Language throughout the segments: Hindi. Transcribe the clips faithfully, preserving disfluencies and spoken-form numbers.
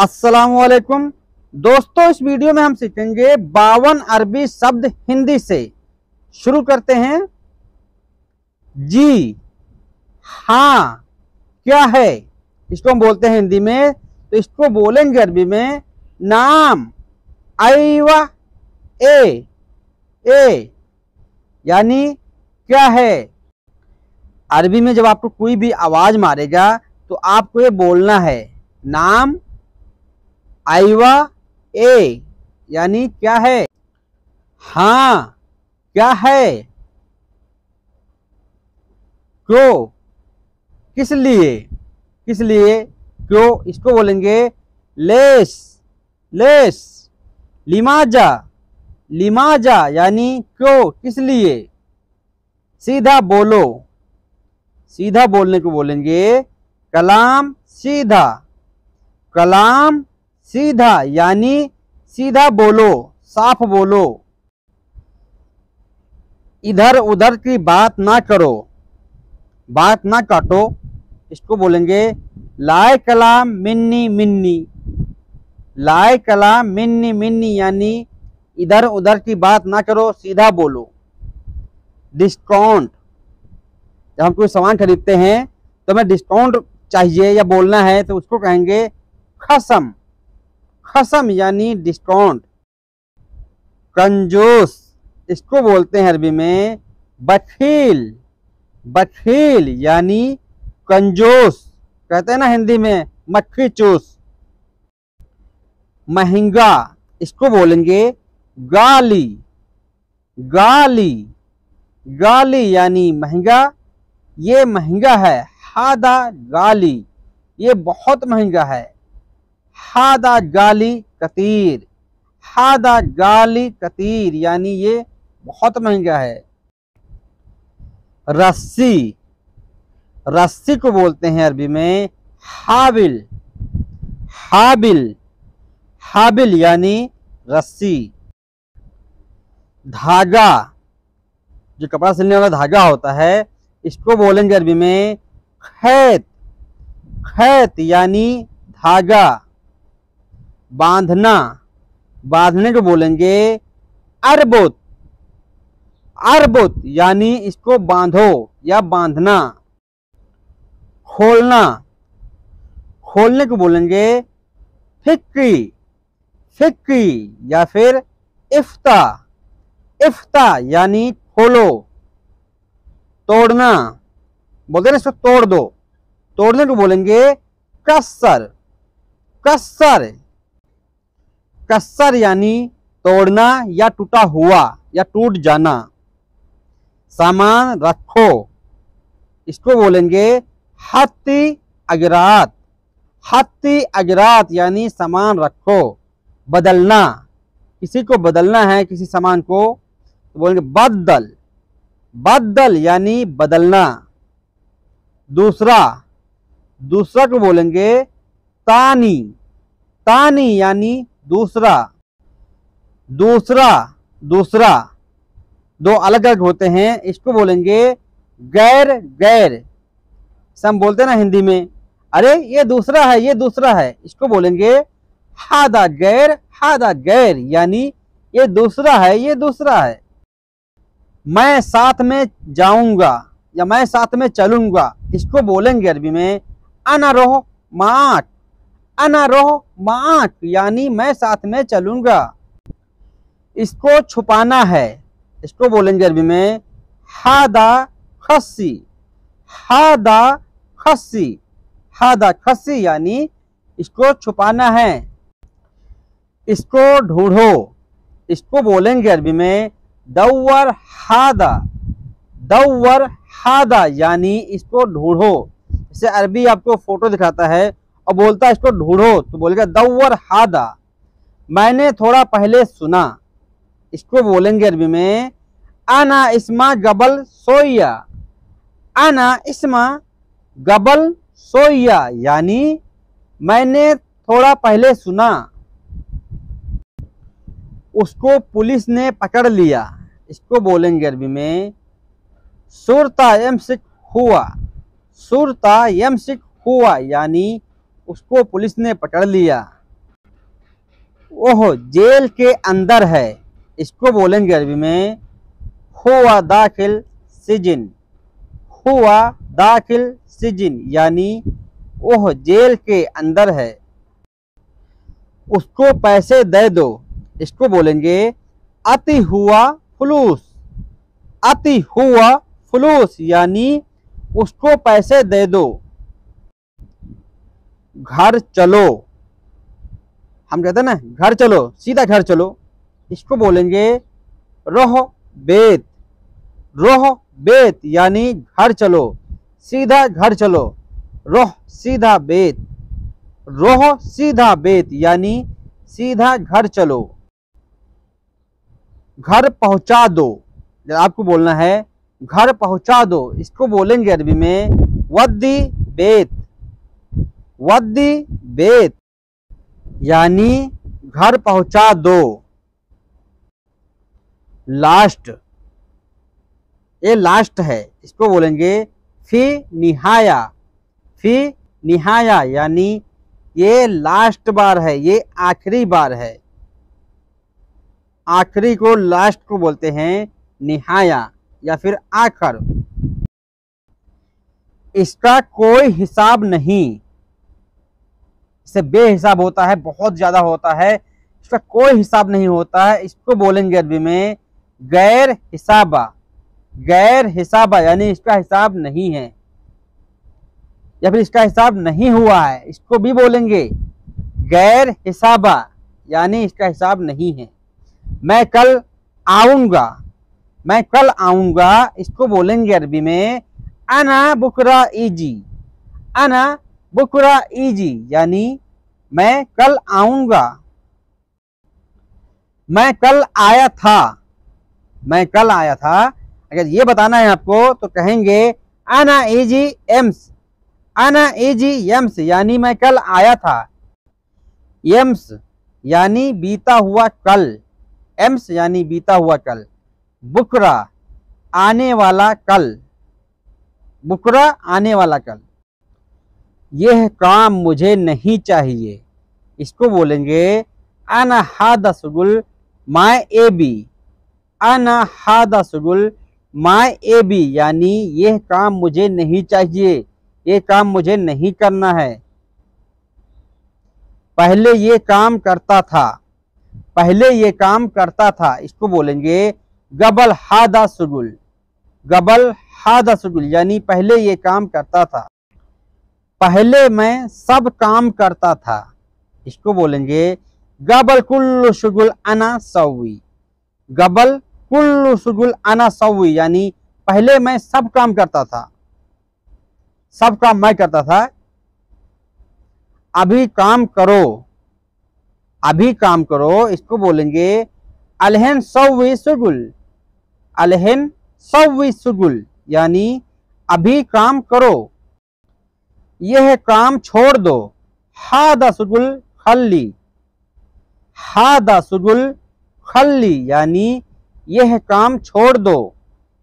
अस्सलामुअलैकुम दोस्तों, इस वीडियो में हम सीखेंगे बावन अरबी शब्द हिंदी से। शुरू करते हैं। जी, हाँ, क्या है, इसको हम बोलते हैं हिंदी में, तो इसको बोलेंगे अरबी में नाम, आईवा, ए, ए, यानी क्या है। अरबी में जब आपको कोई भी आवाज़ मारेगा तो आपको ये बोलना है नाम आईवा ए, यानी क्या है, हाँ क्या है, क्यों, किस लिए, किस लिए, क्यों, इसको बोलेंगे लेस, लेस, लिमाजा, लिमाजा, यानी क्यों, किस लिए। सीधा बोलो, सीधा बोलने को बोलेंगे कलाम सीधा, कलाम सीधा, यानी सीधा बोलो, साफ बोलो, इधर उधर की बात ना करो, बात ना काटो, इसको बोलेंगे लाए कलाम मिन्नी, मिन्नी, लाए कलाम मिन्नी, मिन्नी, यानी इधर उधर की बात ना करो, सीधा बोलो। डिस्काउंट, जब हम कोई सामान खरीदते हैं तो हमें डिस्काउंट चाहिए या बोलना है तो उसको कहेंगे खसम, खसम, यानी डिस्काउंट। कंजूस, इसको बोलते हैं अरबी में बखील, बखील, यानी कंजूस। कहते हैं ना हिंदी में मक्खी चूस। महंगा, इसको बोलेंगे गाली, गाली, गाली, यानी महंगा, ये महंगा है, हादा गाली, ये बहुत महंगा है, हादा गाली कतीर, हादा गाली कतीर, यानी ये बहुत महंगा है। रस्सी, रस्सी को बोलते हैं अरबी में हाबिल, हाबिल, हाबिल, यानी रस्सी। धागा, जो कपड़ा सिलने वाला धागा होता है, इसको बोलेंगे अरबी में खैत, खैत, यानी धागा। बांधना, बांधने को बोलेंगे अरबुत, अरबुत, यानी इसको बांधो या बांधना। खोलना, खोलने को बोलेंगे फिक्की, फिक्की, या फिर इफ्ता, इफ्ता, यानी खोलो। तोड़ना, बोलते ना इसको तोड़ दो, तोड़ने को बोलेंगे कसर, कसर, कसर, यानी तोड़ना या टूटा हुआ या टूट जाना। सामान रखो, इसको बोलेंगे हत्ती अगरात, हत्ती अगरात, यानी सामान रखो। बदलना, किसी को बदलना है किसी सामान को तो बोलेंगे बदल, बदल, यानी बदलना। दूसरा, दूसरा को बोलेंगे तानी, तानी, यानी दूसरा। दूसरा, दूसरा, दो अलग अलग होते हैं, इसको बोलेंगे गैर, गैर, हम बोलते हैं ना हिंदी में, अरे ये दूसरा है, ये दूसरा है, इसको बोलेंगे हादा गैर, हादा गैर, यानी ये दूसरा है, ये दूसरा है। मैं साथ में जाऊंगा या मैं साथ में चलूंगा, इसको बोलेंगे अरबी में अना रोह माक, अना रोह माक, यानी मैं साथ में चलूंगा। इसको छुपाना है, इसको बोलेंगे अरबी में हादा खस्सी, हादा खस्सी, हादा खस्सी, यानी इसको छुपाना है। इसको ढूंढो, इसको बोलेंगे अरबी में दौवर हादा, दौवर हादा, यानी इसको ढूंढो। जैसे अरबी आपको फोटो दिखाता है और बोलता है इसको ढूंढो तो बोलेगा दौवर हादा। मैंने थोड़ा पहले सुना, इसको बोलेंगे अरबी में आना इस्मा गबल सोया, आना इस्मा गबल सोया, यानी मैंने थोड़ा पहले सुना। उसको पुलिस ने पकड़ लिया, इसको बोलेंगे अरबी में सुरता यमसिक हुआ, सुरता यमसिक हुआ, यानी उसको पुलिस ने पकड़ लिया। ओह जेल के अंदर है, इसको बोलेंगे अरबी में हुआ दाखिल सिजिन। हुआ दाखिल सिजिन यानी वह जेल के अंदर है। उसको पैसे दे दो, इसको बोलेंगे अति हुआ फुलूस। अति हुआ फुलूस यानी उसको पैसे दे दो। घर चलो, हम कहते हैं ना घर चलो, सीधा घर चलो, इसको बोलेंगे रोह बेत। रोह बेत यानी घर चलो, सीधा घर चलो, रोह सीधा बेत। रोह सीधा बेत यानी सीधा घर चलो। घर पहुंचा दो, आपको बोलना है घर पहुंचा दो, इसको बोलेंगे अरबी में वद्दी बेत। वद्दी बेत यानी घर पहुंचा दो। लास्ट, ये लास्ट है, इसको बोलेंगे फी निहाया। फी निहाया यानी ये लास्ट बार है, ये आखिरी बार है। आखिरी को लास्ट को बोलते हैं निहाया या फिर आखर। इसका कोई हिसाब नहीं, इससे बेहिसाब होता है, बहुत ज्यादा होता है, इसका कोई हिसाब नहीं होता है, इसको बोलेंगे अरबी में गैर हिसाबा। गैर हिसाबा यानी इसका हिसाब नहीं है या फिर इसका हिसाब नहीं हुआ है, इसको भी बोलेंगे गैर हिसाबा यानी इसका हिसाब नहीं है। मैं कल आऊंगा, मैं कल आऊंगा, इसको बोलेंगे अरबी में अना बुकरा ईजी। अना बुकरा ईजी यानी मैं कल आऊंगा। मैं कल आया था, मैं कल आया था, अगर ये बताना है आपको तो कहेंगे आना एजी एम्स। आना एजी एम्स यानी मैं कल आया था। एम्स यानी बीता हुआ कल, एम्स यानी बीता हुआ कल। बुकरा आने वाला कल, बुकरा आने वाला कल। यह काम मुझे नहीं चाहिए, इसको बोलेंगे आना हादा सुगुल माय एबी। आना हादा सुगुल माय ए बी यानी यह काम मुझे नहीं चाहिए, यह काम मुझे नहीं करना है। पहले ये काम करता था, पहले ये काम करता था, इसको बोलेंगे गबल हादा सुगुल। गबल हादा सुगुल यानी पहले ये काम करता था। पहले मैं सब काम करता था, इसको बोलेंगे गबल कुल्लु शुगुल अना सवी। गबल कुल्लु सुगुल आना सवी यानी पहले मैं सब काम करता था, सब काम मैं करता था। अभी काम करो, अभी काम करो, इसको बोलेंगे अलहन सवी सुगुल। अलहन सवी सुगुल यानी अभी काम करो। यह काम छोड़ दो हादा सुगुल खल्ली। हादा सुगुल खल्ली यानी यह काम छोड़ दो,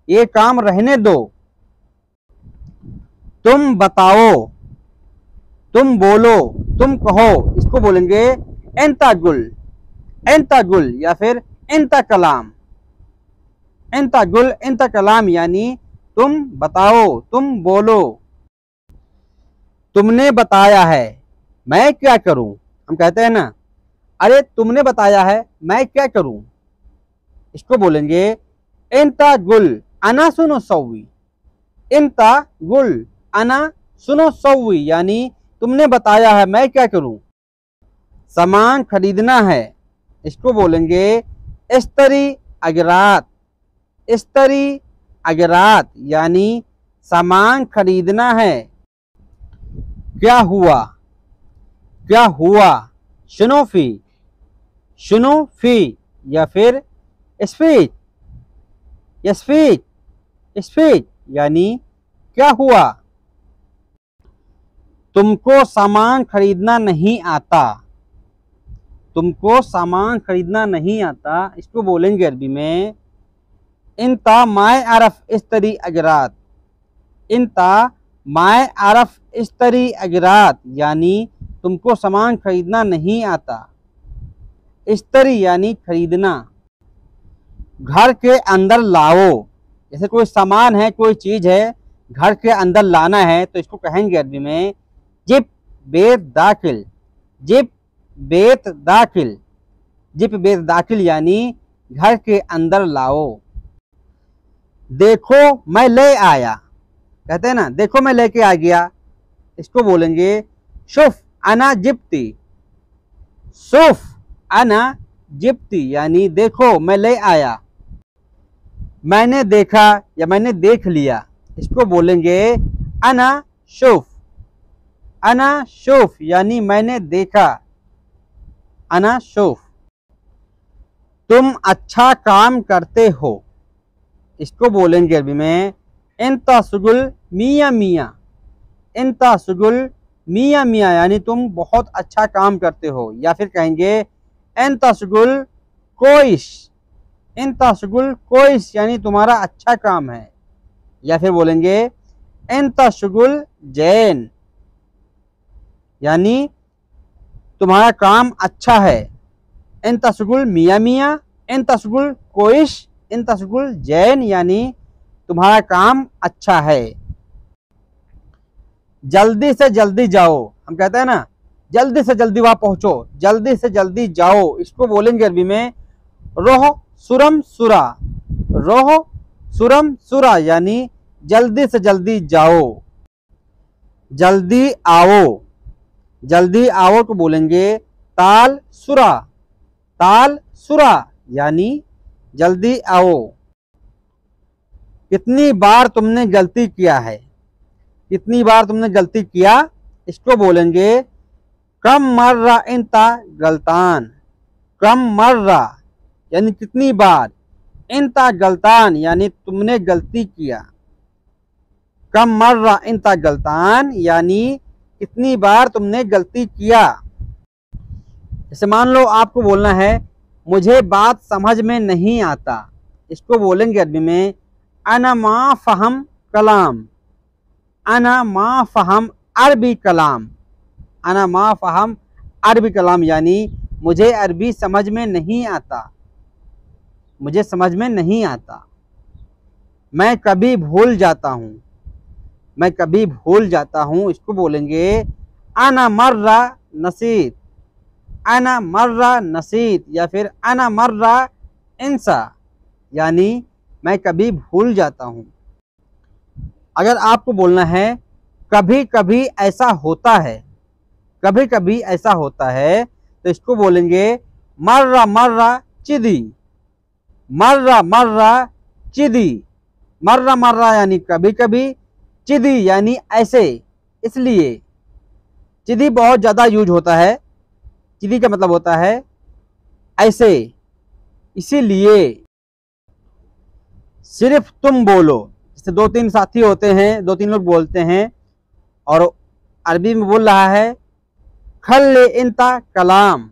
ये काम रहने दो। तुम बताओ, तुम बोलो, तुम कहो, इसको बोलेंगे एंता गुल। एंता गुल या फिर एंता कलाम। एंता गुल एंता कलाम यानी तुम बताओ, तुम बोलो। तुमने बताया है, मैं क्या करूं, हम कहते हैं ना अरे तुमने बताया है मैं क्या करूं, इसको बोलेंगे इंता गुल अना सुनो सवी। इंता गुल अना सुनो सवी यानी तुमने बताया है मैं क्या करूं। सामान खरीदना है, इसको बोलेंगे इस्तरी अगरात। इस्तरी अगरात यानी सामान खरीदना है। क्या हुआ, क्या हुआ शुनोफी। शुनोफी या फिर स्पीच। स्पीच स्पीच यानी क्या हुआ। तुमको सामान खरीदना नहीं आता, तुमको सामान खरीदना नहीं आता, इसको बोलेंगे अरबी में इंता माय आरफ इस्तरी अगरात। इंता माय आरफ इस्तरी अगरात यानी तुमको सामान खरीदना नहीं आता। स्त्री यानी खरीदना, घर के अंदर लाओ। जैसे कोई सामान है, कोई चीज है, घर के अंदर लाना है तो इसको कहेंगे अरबी में जिप बेत दाखिल। जिप बेत दाखिल, जिप बेत दाखिल यानी घर के अंदर लाओ। देखो मैं ले आया, कहते हैं ना देखो मैं लेके आ गया, इसको बोलेंगे शुफ अना जिप्ती। शुफ अना जिप्ती यानी देखो मैं ले आया। मैंने देखा या मैंने देख लिया, इसको बोलेंगे अना शुफ। अना शुफ यानी मैंने देखा, अना शुफ। तुम अच्छा काम करते हो, इसको बोलेंगे अरबी में इंता सुगुल मियाँ मियाँ। इंता सुगुल मियाँ मियाँ यानी तुम बहुत अच्छा काम करते हो, या फिर कहेंगे इंता सुगुल कोइश। इंता सुगुल कोइश यानी तुम्हारा अच्छा काम है, या फिर बोलेंगे इंता सुगुल जैन यानी तुम्हारा काम अच्छा है। इंता सुगुल मियाँ मियाँ, इंता सुगुल कोइश, इंता सुगुल जैन यानी तुम्हारा काम अच्छा है। जल्दी से जल्दी जाओ, हम कहते हैं ना जल्दी से जल्दी वहां पहुंचो, जल्दी से जल्दी जाओ, इसको बोलेंगे अरबी में रोह सुरम सुरा। रोह सुरम सुरा यानी जल्दी से जल्दी जाओ। जल्दी आओ, जल्दी आओ को बोलेंगे ताल सुरा। ताल सुरा यानी जल्दी आओ। कितनी बार तुमने गलती किया है, कितनी बार तुमने गलती किया, इसको बोलेंगे कम मर्रा इंता गलतान। कम मर्रा यानी कितनी बार, इंता गलतान यानी तुमने गलती किया। कम मर्रा इंता गलतान यानी कितनी बार तुमने गलती किया। जैसे मान लो आपको बोलना है मुझे बात समझ में नहीं आता, इसको बोलेंगे अरबी में अना मा फहम कलाम। अना मा फहम अरबी कलाम। अना मा फहम अरबी कलाम यानी मुझे अरबी समझ में नहीं आता, मुझे समझ में नहीं आता। मैं कभी भूल जाता हूँ, मैं कभी भूल जाता हूँ, इसको बोलेंगे अना मर्रा नसीत। अना मर्रा नसीत या फिर अना मर्रा इंसा यानी मैं कभी भूल जाता हूँ। अगर आपको बोलना है कभी कभी ऐसा होता है, कभी कभी ऐसा होता है तो इसको बोलेंगे मर्रा मर्रा चिदी। मर्रा मर्रा चिदी। मर्रा मर्रा यानी कभी कभी, चिदी यानी ऐसे, इसलिए। चिदी बहुत ज़्यादा यूज होता है, चिदी का मतलब होता है ऐसे, इसीलिए। सिर्फ तुम बोलो, जैसे दो तीन साथी होते हैं, दो तीन लोग बोलते हैं और अरबी में बोल रहा है खल्ली इंता कलाम।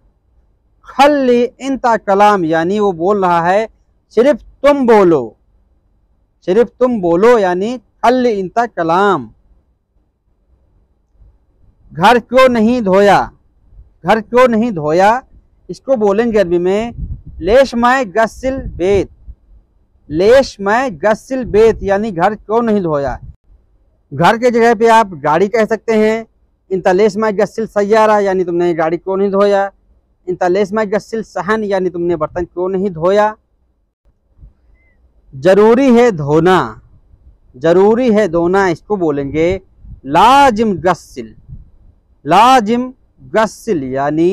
खल्ली इंता कलाम यानी वो बोल रहा है सिर्फ तुम बोलो, सिर्फ तुम बोलो यानी खल्ली इंता कलाम। घर क्यों नहीं धोया, घर क्यों नहीं धोया, इसको बोलेंगे अरबी में लेश माय गस्सिल बेत। लेश मैं गस्सिल बेत यानी घर क्यों नहीं धोया। घर के जगह पे आप गाड़ी कह सकते हैं इंता लेश मैं गस्सिल सयारा यानी तुमने गाड़ी क्यों नहीं धोया। इंता लेश मैं गस्सिल सहन यानी तुमने बर्तन क्यों नहीं धोया। जरूरी है धोना, जरूरी है धोना, इसको बोलेंगे लाजिम गस्सिल। लाजिम गस्सिल यानी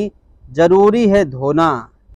जरूरी है धोना।